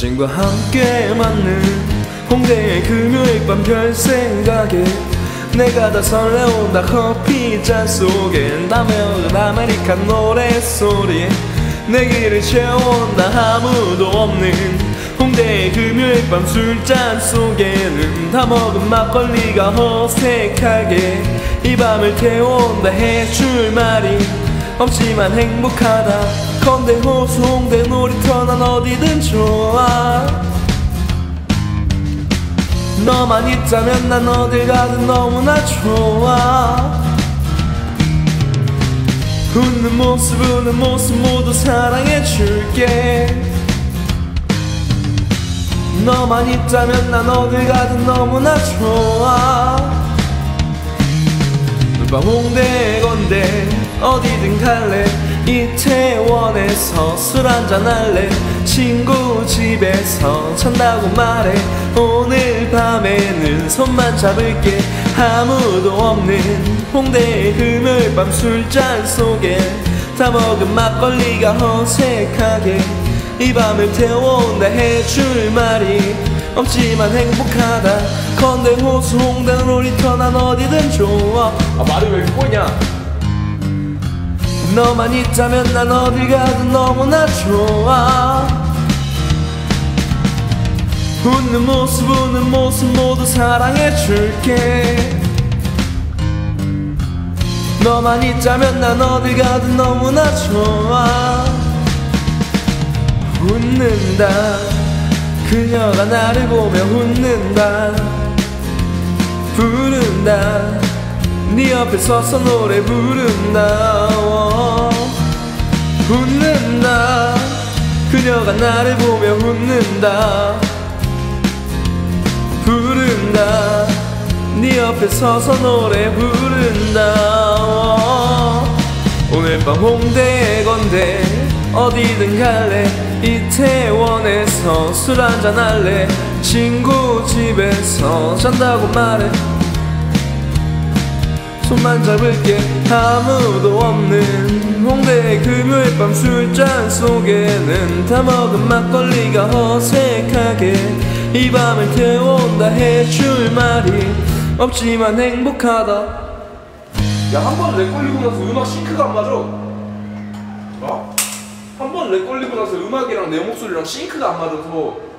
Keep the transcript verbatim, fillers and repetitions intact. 당신과 함께 맞는 홍대의 금요일 밤 별 생각에 내가 다 설레온다. 커피 잔 속에 남해오는 아메리칸 노랫소리에 내 길을 채운다. 아무도 없는 홍대의 금요일 밤 술잔 속에는 다 먹은 막걸리가 어색하게 이 밤을 태운다. 해줄 말이 없지만 행복하다. 건대 호수 홍대 놀이터 난 어디든 좋아. 너만 있다면 난 어딜 가든 너무나 좋아. 웃는 모습 우는 모습 모두 사랑해줄게. 너만 있다면 난 어딜 가든 너무나 좋아. 밤 홍대 건대 어디든 갈래. 이태원에서 술 한잔할래. 친구 집에서 잔다고 말해. 오늘 밤에는 손만 잡을게. 아무도 없는 홍대의 금요일 밤 술잔 속에 다 먹은 막걸리가 어색하게 이 밤을 태워온다. 해줄 말이 없지만 행복하다. 건대 호수 홍대 놀이터 난 어디든 좋아. 아 말을 왜 꼬냐. 너만 있다면 난 어딜 가든 너무나 좋아. 웃는 모습 웃는 모습 모두 사랑해줄게. 너만 있다면 난 어딜 가든 너무나 좋아. 웃는다. 그녀가 나를 보며 웃는다. 부른다. 네 옆에 서서 노래 부른다. 어. 웃는다. 그녀가 나를 보며 웃는다. 부른다. 네 옆에 서서 노래 부른다. 어. 오늘 밤 홍대 건대 어디든 갈래. 이태원에서 술 한잔할래. 친구 집에서 잔다고 말해. 손만 잡을게. 아무도 없는 홍대의 금요일 밤 술잔 속에는 다 먹은 막걸리가 어색하게 이 밤을 태운다. 해줄 말이 없지만 행복하다. 야, 한 번 렉 걸리고 나서 음악 싱크가 안 맞아. 어? 한 번 렉 걸리고 나서 음악이랑 내 목소리랑 싱크가 안 맞아서